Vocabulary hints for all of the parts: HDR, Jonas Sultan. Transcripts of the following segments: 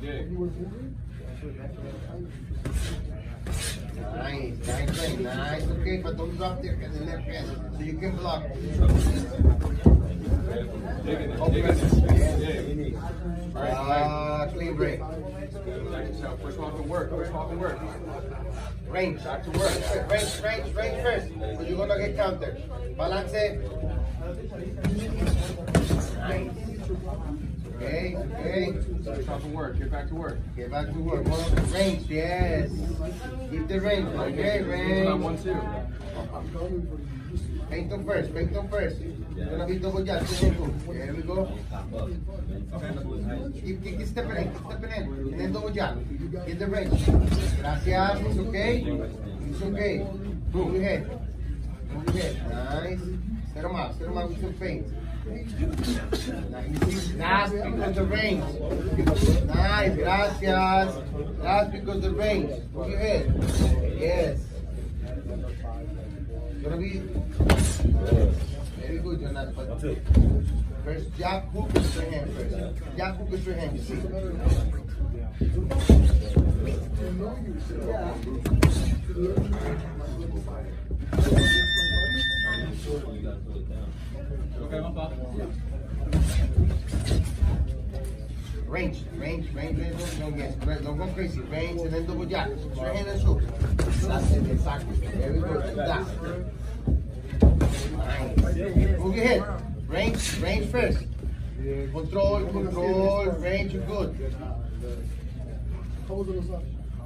Damn good. Nice. Okay, but don't drop there because the left hand, so you can block. Clean break. First walk to work. First walk to work. Range. Back to work. Range first. So you're gonna get counter. Balance. Nice. Okay. Start off and work. Get back to work. Get back to work. Range, yes. Keep the range. Okay, range. Paint them first. It's gonna be double jab. Here we go. Keep stepping in. And then double jab. Get the range. Gracias. It's okay. It's okay. Move your head. Nice. Set them up with some paint. That's because the range. Nice, gracias. That's because the range. Move your head. Yes. Gonna be very good, Jonas. First, jab, hook with your hand first. Jab, hook with your hand, you see. Okay, my father. Range, don't go crazy. Range and then double jab. Put your hand and scoop. That's it, exactly. There we go. That's it. Move your head. Range first. Control, range, good.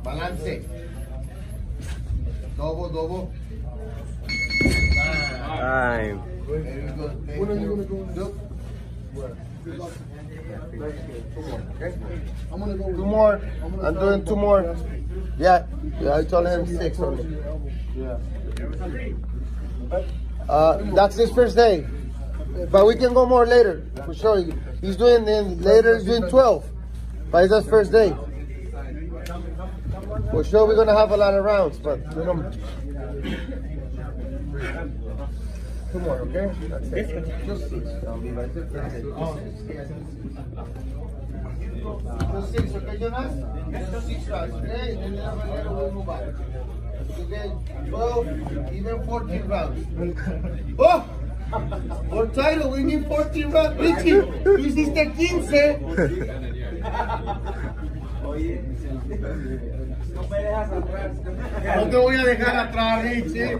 Balance. Double. Time. Very good. When are you going to go in? Look. Two more. I'm doing two more. Yeah, I told him six only. That's his first day, but we can go more later for sure. He's doing then later. He's doing 12, but it's his first day. For sure, we're gonna have a lot of rounds, but you know. Two more, okay? That's it. Just six, okay, Jonas? Just six rounds, okay? And then later we'll move back. Okay, 12, even 14 rounds. Oh! For title, we need 14 rounds. Richie, tú hiciste 15. Oye, no me dejas atrás. No te voy a dejar atrás, Richie.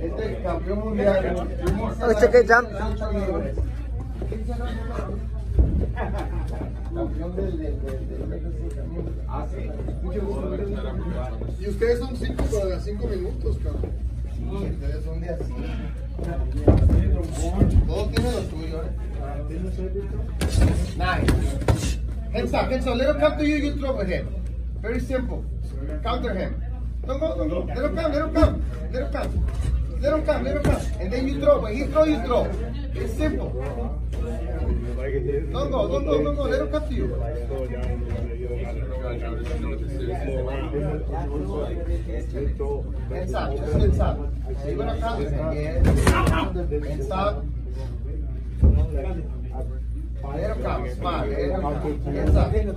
Este es campeón mundial. Y ustedes son 5 para 5 minutos, cabrón. Ustedes son de así. Todo tiene lo suyo, Nice. Hands up. Let him come to you. You throw a hand. Very simple. Counter him. Don't go. Let him come. And then you throw. When he throw, you throw. It's simple. Don't go. Let him come to you. Hands up. You're gonna count his hand. Yeah. Hands up. Let him come, smile, hands up. Nice.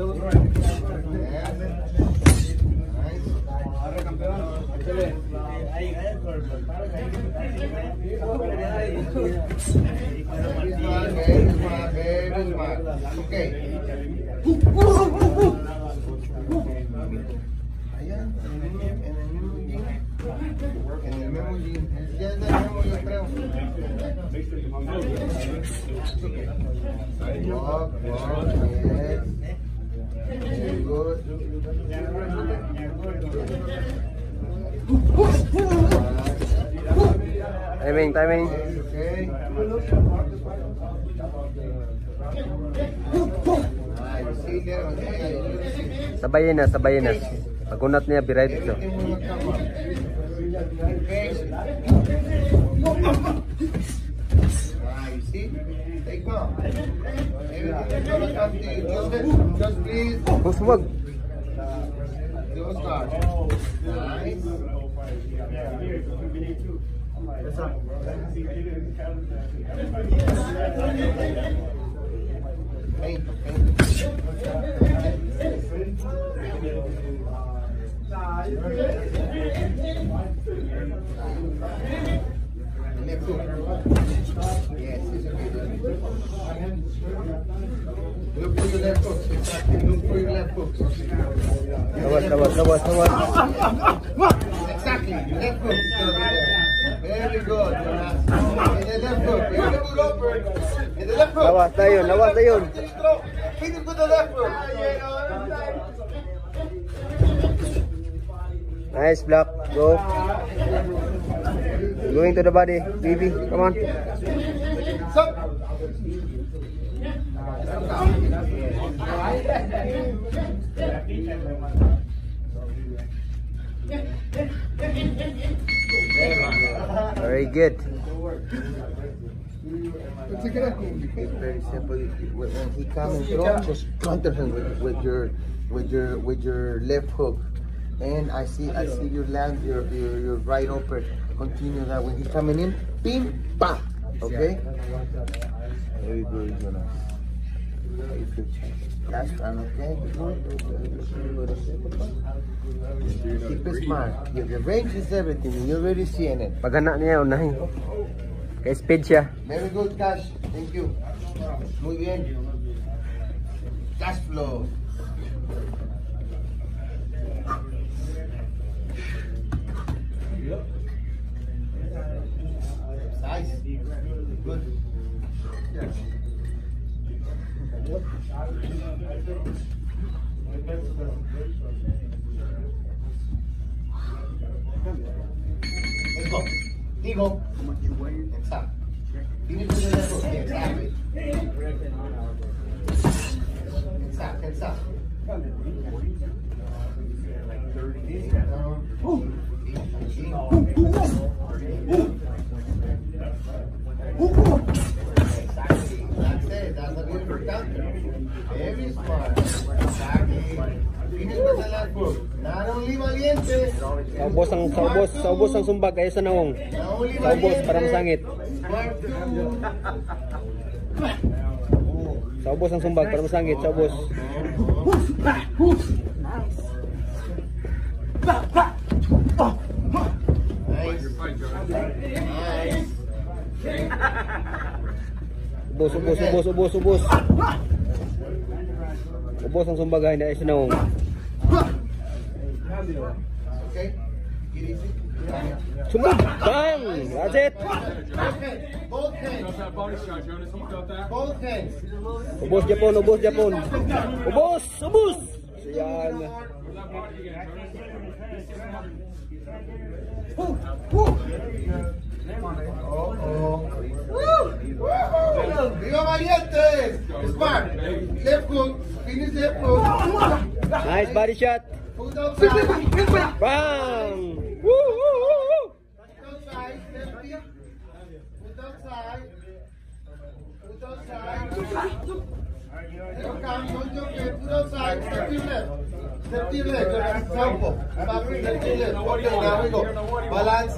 Timing. Okay. Sabayin na. Pagunat niya, biray dito. Just nice. Look for your left hook. Exactly. Look for your left hook. Exactly. Left hook is going to be there. Very good. And the left hook. You're going to go over. And the left hook. Lawas na yun. Hit it with the left hook. Nice block. Go. Going to the body. Baby, come on. Stop. Very good. It's very simple. When he comes through, just counter him with your left hook. And I see you land your right upper. Continue that when he's coming in. Ping, bang. Okay. Very good, Jonas. That's fine, okay? Keep it smart. The range is everything. You're already seeing it. Pagana niya unahin. Kay speed siya. Very good, Cash. Thank you. Muy bien. Cash flow. Nice. Good. Let's go. Digo. Exacto. Exacto. Very smart. Finish with the left hook. Not only valiente. Saubos ang sumbag kayo sa nawong. Saubos, parang sangit. Saubos ang sumbag, parang sangit. Saubos. Nice. Ubos. Ubos ang sumbagahin na isinawong. Okay. Sumbag! Bang! That's it! Both hands! Ubos Japon! Ubos! Ayan! Viva Valientes! Smart! Left hook, finish left hook. Nice body shot. Bang! Woo! Put outside. Don't come, don't jump there. Put outside. Step to left. Step to left. Example. Step to left. Okay, now we go. Balance.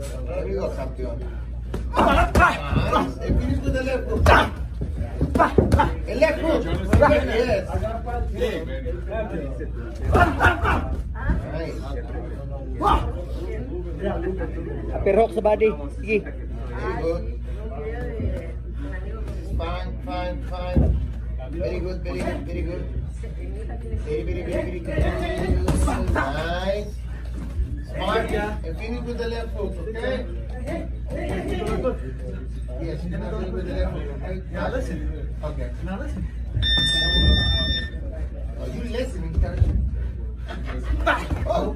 There we go, champion. Nice. And finish with the left hook. The left hook. Yes. Nice. Upper hook sa body. Sige. Very good. Fine. Very good. Very good. Nice. Smart, and finish with the left hook, okay? Yes, you can finish with the left hook, okay? Now listen. Are you listening, Cash? Oh!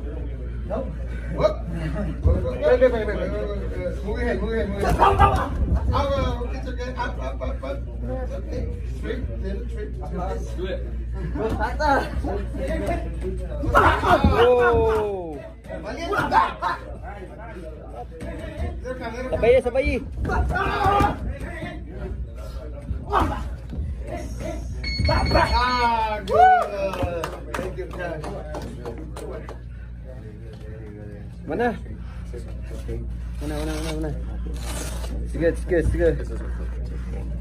No? What? Wait. Move ahead. It's okay. Up. Okay. Trip. Let's do it. Whoa! Sabay. Good. Thank you, Cash. Mana? Sige, sige, sige.